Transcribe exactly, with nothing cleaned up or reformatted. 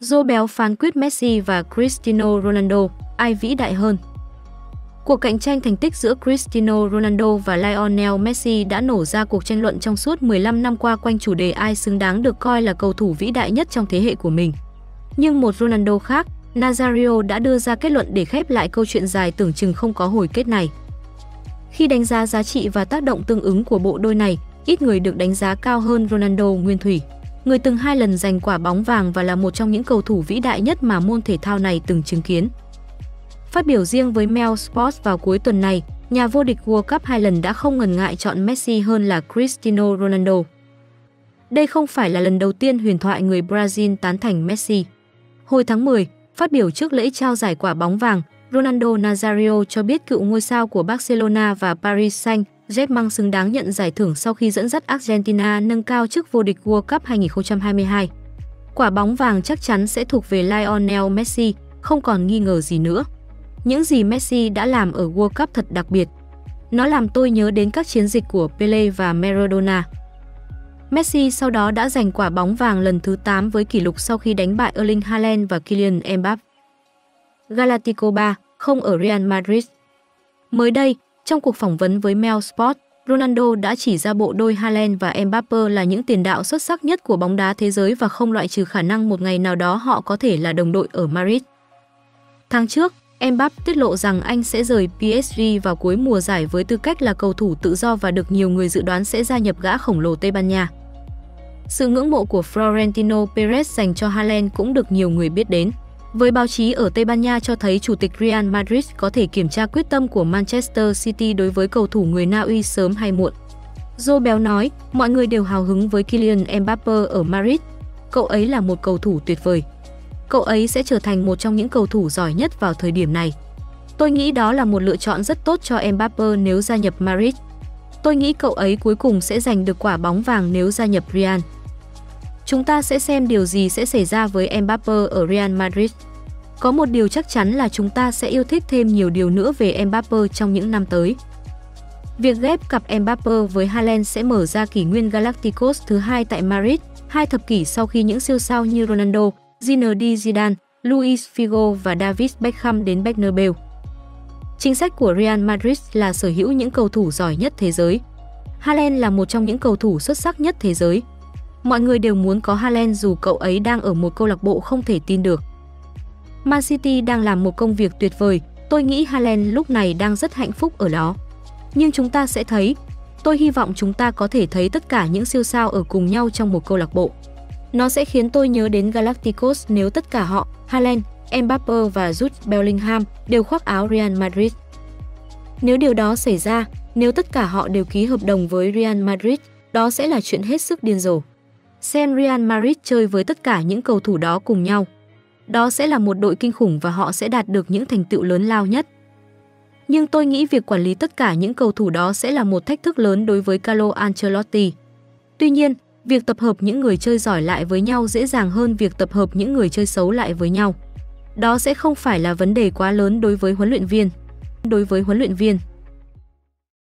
Dô béo phán quyết Messi và Cristiano Ronaldo, ai vĩ đại hơn? Cuộc cạnh tranh thành tích giữa Cristiano Ronaldo và Lionel Messi đã nổ ra cuộc tranh luận trong suốt mười lăm năm qua quanh chủ đề ai xứng đáng được coi là cầu thủ vĩ đại nhất trong thế hệ của mình. Nhưng một Ronaldo khác, Nazario, đã đưa ra kết luận để khép lại câu chuyện dài tưởng chừng không có hồi kết này. Khi đánh giá giá trị và tác động tương ứng của bộ đôi này, ít người được đánh giá cao hơn Ronaldo nguyên thủy, người từng hai lần giành quả bóng vàng và là một trong những cầu thủ vĩ đại nhất mà môn thể thao này từng chứng kiến. Phát biểu riêng với Mail Sports vào cuối tuần này, nhà vô địch World Cup hai lần đã không ngần ngại chọn Messi hơn là Cristiano Ronaldo. Đây không phải là lần đầu tiên huyền thoại người Brazil tán thành Messi. Hồi tháng mười, phát biểu trước lễ trao giải quả bóng vàng, Ronaldo Nazario cho biết cựu ngôi sao của Barcelona và Paris Saint-Germain xứng đáng nhận giải thưởng sau khi dẫn dắt Argentina nâng cao chức vô địch World Cup hai nghìn không trăm hai mươi hai. Quả bóng vàng chắc chắn sẽ thuộc về Lionel Messi, không còn nghi ngờ gì nữa. Những gì Messi đã làm ở World Cup thật đặc biệt. Nó làm tôi nhớ đến các chiến dịch của Pelé và Maradona. Messi sau đó đã giành quả bóng vàng lần thứ tám với kỷ lục sau khi đánh bại Erling Haaland và Kylian Mbappé. Galactico ba không ở Real Madrid. Mới đây, trong cuộc phỏng vấn với Mail Sport, Ronaldo đã chỉ ra bộ đôi Haaland và Mbappé là những tiền đạo xuất sắc nhất của bóng đá thế giới và không loại trừ khả năng một ngày nào đó họ có thể là đồng đội ở Madrid. Tháng trước, Mbappé tiết lộ rằng anh sẽ rời pê ét giê vào cuối mùa giải với tư cách là cầu thủ tự do và được nhiều người dự đoán sẽ gia nhập gã khổng lồ Tây Ban Nha. Sự ngưỡng mộ của Florentino Perez dành cho Haaland cũng được nhiều người biết đến. Với báo chí ở Tây Ban Nha cho thấy chủ tịch Real Madrid có thể kiểm tra quyết tâm của Manchester City đối với cầu thủ người Na Uy sớm hay muộn. Joe Béo nói, mọi người đều hào hứng với Kylian Mbappé ở Madrid. Cậu ấy là một cầu thủ tuyệt vời. Cậu ấy sẽ trở thành một trong những cầu thủ giỏi nhất vào thời điểm này. Tôi nghĩ đó là một lựa chọn rất tốt cho Mbappé nếu gia nhập Madrid. Tôi nghĩ cậu ấy cuối cùng sẽ giành được quả bóng vàng nếu gia nhập Real. Chúng ta sẽ xem điều gì sẽ xảy ra với Mbappé ở Real Madrid. Có một điều chắc chắn là chúng ta sẽ yêu thích thêm nhiều điều nữa về Mbappé trong những năm tới. Việc ghép cặp Mbappé với Haaland sẽ mở ra kỷ nguyên Galacticos thứ hai tại Madrid, hai thập kỷ sau khi những siêu sao như Ronaldo, Zinedine Zidane, Luis Figo và David Beckham đến Bernabeu. Chính sách của Real Madrid là sở hữu những cầu thủ giỏi nhất thế giới. Haaland là một trong những cầu thủ xuất sắc nhất thế giới. Mọi người đều muốn có Haaland dù cậu ấy đang ở một câu lạc bộ không thể tin được. Man City đang làm một công việc tuyệt vời, tôi nghĩ Haaland lúc này đang rất hạnh phúc ở đó. Nhưng chúng ta sẽ thấy, tôi hy vọng chúng ta có thể thấy tất cả những siêu sao ở cùng nhau trong một câu lạc bộ. Nó sẽ khiến tôi nhớ đến Galacticos nếu tất cả họ, Haaland, Mbappé và Jude Bellingham đều khoác áo Real Madrid. Nếu điều đó xảy ra, nếu tất cả họ đều ký hợp đồng với Real Madrid, đó sẽ là chuyện hết sức điên rồ. Xem Real Madrid chơi với tất cả những cầu thủ đó cùng nhau. Đó sẽ là một đội kinh khủng và họ sẽ đạt được những thành tựu lớn lao nhất. Nhưng tôi nghĩ việc quản lý tất cả những cầu thủ đó sẽ là một thách thức lớn đối với Carlo Ancelotti. Tuy nhiên, việc tập hợp những người chơi giỏi lại với nhau dễ dàng hơn việc tập hợp những người chơi xấu lại với nhau. Đó sẽ không phải là vấn đề quá lớn đối với huấn luyện viên. Đối với huấn luyện viên,